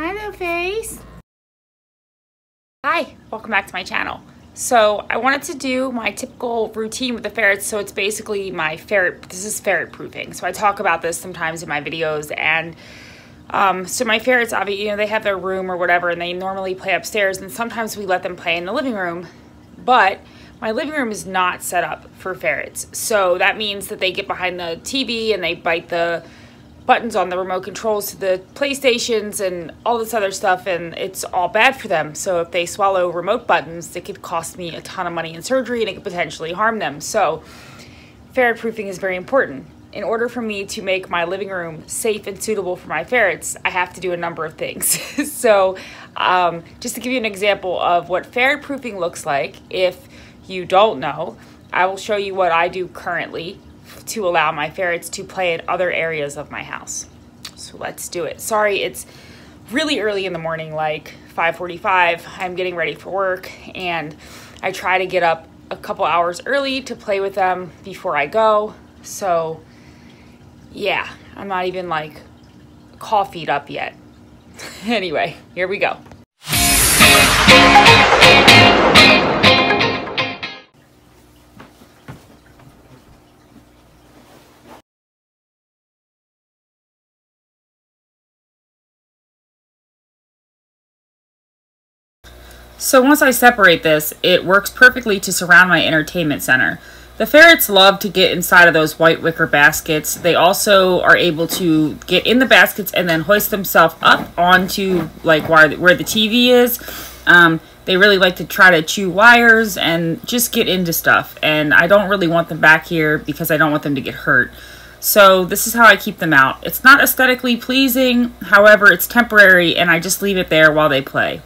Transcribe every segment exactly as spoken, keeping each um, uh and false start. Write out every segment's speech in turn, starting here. Hi, little fairies. Hi, welcome back to my channel. So I wanted to do my typical routine with the ferrets. So it's basically my ferret, this is ferret proofing. So I talk about this sometimes in my videos. And um, so my ferrets, obviously, you know, they have their room or whatever, and they normally play upstairs. And sometimes we let them play in the living room, but my living room is not set up for ferrets. So that means that they get behind the T V and they bite the buttons on the remote controls to the PlayStations and all this other stuff, and it's all bad for them. So if they swallow remote buttons, it could cost me a ton of money in surgery and it could potentially harm them. So ferret proofing is very important. In order for me to make my living room safe and suitable for my ferrets, I have to do a number of things. So um, just to give you an example of what ferret proofing looks like, if you don't know, I will show you what I do currently to allow my ferrets to play in other areas of my house. So let's do it. Sorry, it's really early in the morning, like five forty-five. I'm getting ready for work, and I try to get up a couple hours early to play with them before I go. So yeah, I'm not even like coffee'd up yet. Anyway, here we go. So once I separate this, it works perfectly to surround my entertainment center. The ferrets love to get inside of those white wicker baskets. They also are able to get in the baskets and then hoist themselves up onto like where the T V is. Um, they really like to try to chew wires and just get into stuff. And I don't really want them back here because I don't want them to get hurt. So this is how I keep them out. It's not aesthetically pleasing, however, it's temporary, and I just leave it there while they play.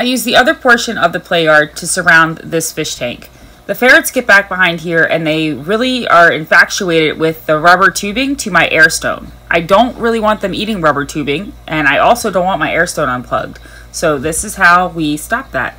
I use the other portion of the play yard to surround this fish tank. The ferrets get back behind here, and they really are infatuated with the rubber tubing to my air stone. I don't really want them eating rubber tubing, and I also don't want my air stone unplugged. So this is how we stop that.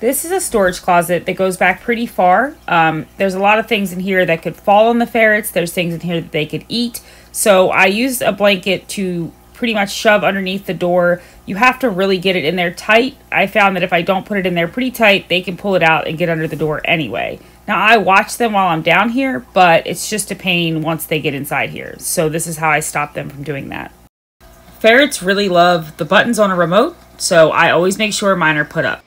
This is a storage closet that goes back pretty far. Um, there's a lot of things in here that could fall on the ferrets. There's things in here that they could eat. So I used a blanket to pretty much shove underneath the door. You have to really get it in there tight. I found that if I don't put it in there pretty tight, they can pull it out and get under the door anyway. Now I watch them while I'm down here, but it's just a pain once they get inside here. So this is how I stop them from doing that. Ferrets really love the buttons on a remote, so I always make sure mine are put up.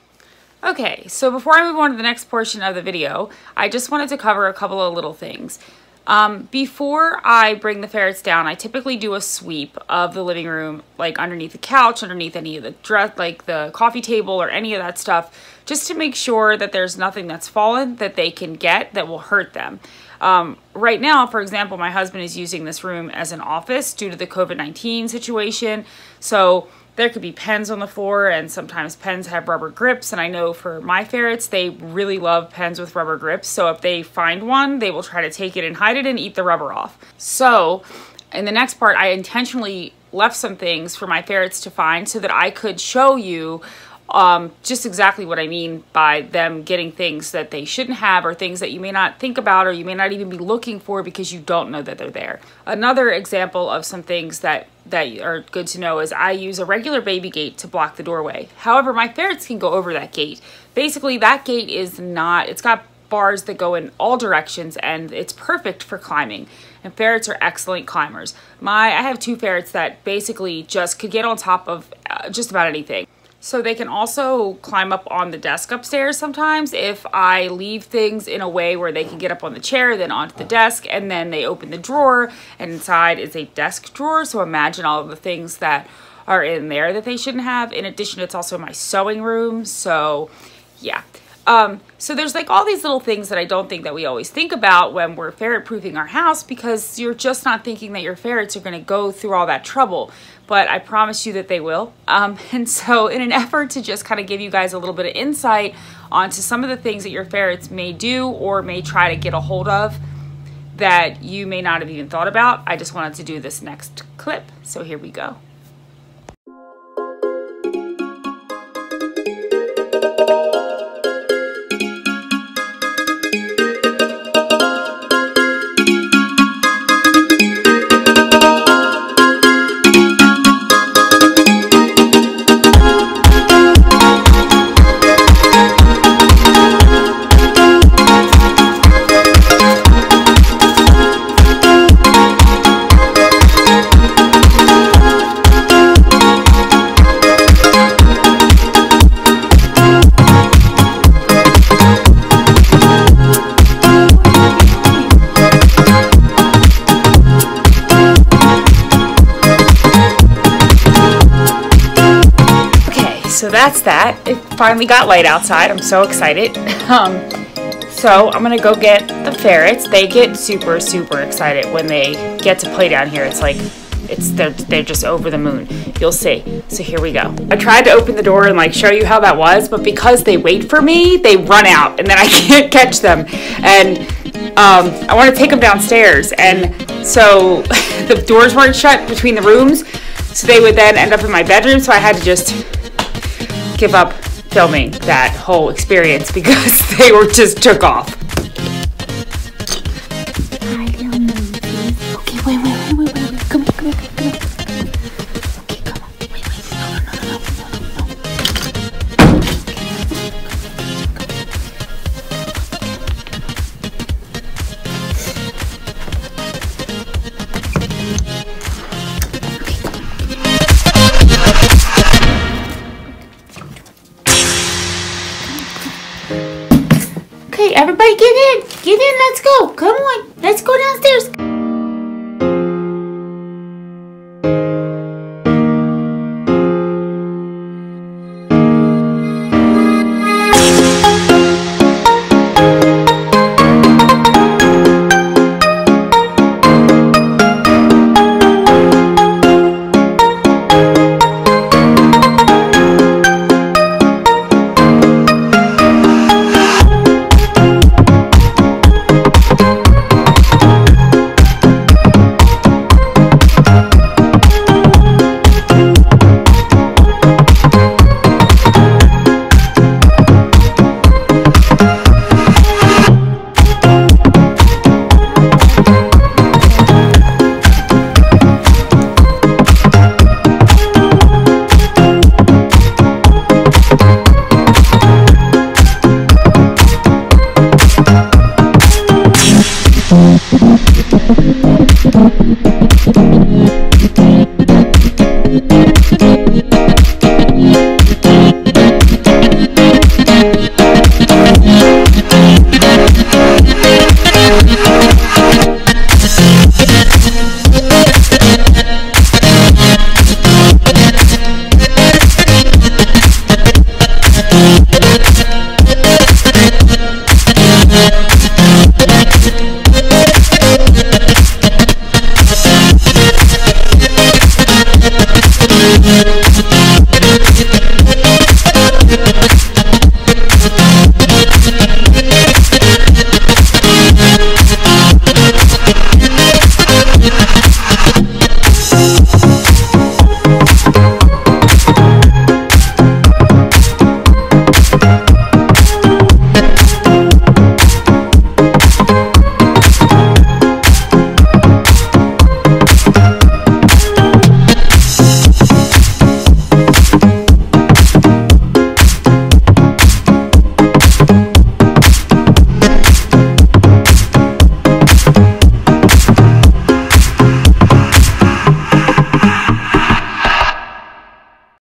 Okay, so before I move on to the next portion of the video, I just wanted to cover a couple of little things. Um, before I bring the ferrets down, I typically do a sweep of the living room, like underneath the couch, underneath any of the dress, like the coffee table or any of that stuff, just to make sure that there's nothing that's fallen that they can get that will hurt them. Um, right now, for example, my husband is using this room as an office due to the COVID nineteen situation. So there could be pens on the floor, and sometimes pens have rubber grips. And I know for my ferrets, they really love pens with rubber grips. So if they find one, they will try to take it and hide it and eat the rubber off. So in the next part, I intentionally left some things for my ferrets to find so that I could show you um, just exactly what I mean by them getting things that they shouldn't have, or things that you may not think about, or you may not even be looking for because you don't know that they're there. Another example of some things that that are good to know is I use a regular baby gate to block the doorway. However, my ferrets can go over that gate. Basically, that gate is not, it's got bars that go in all directions, and it's perfect for climbing. And ferrets are excellent climbers. My, I have two ferrets that basically just could get on top of just about anything. So they can also climb up on the desk upstairs sometimes if I leave things in a way where they can get up on the chair, then onto the desk, and then they open the drawer, and inside is a desk drawer. So imagine all of the things that are in there that they shouldn't have. In addition, it's also my sewing room. So yeah. Um, so there's like all these little things that I don't think that we always think about when we're ferret proofing our house, because you're just not thinking that your ferrets are going to go through all that trouble, but I promise you that they will. Um, and so in an effort to just kind of give you guys a little bit of insight onto some of the things that your ferrets may do or may try to get a hold of that you may not have even thought about, I just wanted to do this next clip. So here we go. that's that. It finally got light outside. I'm so excited. Um, so I'm gonna go get the ferrets. They get super, super excited when they get to play down here. It's like, it's they're, they're just over the moon. You'll see. So here we go. I tried to open the door and like show you how that was, but because they wait for me, they run out and then I can't catch them. And um, I want to take them downstairs. And so the doors weren't shut between the rooms. So they would then end up in my bedroom. So I had to just give up filming that whole experience because they were just took off. Everybody get in, get in, let's go, come on, let's go downstairs.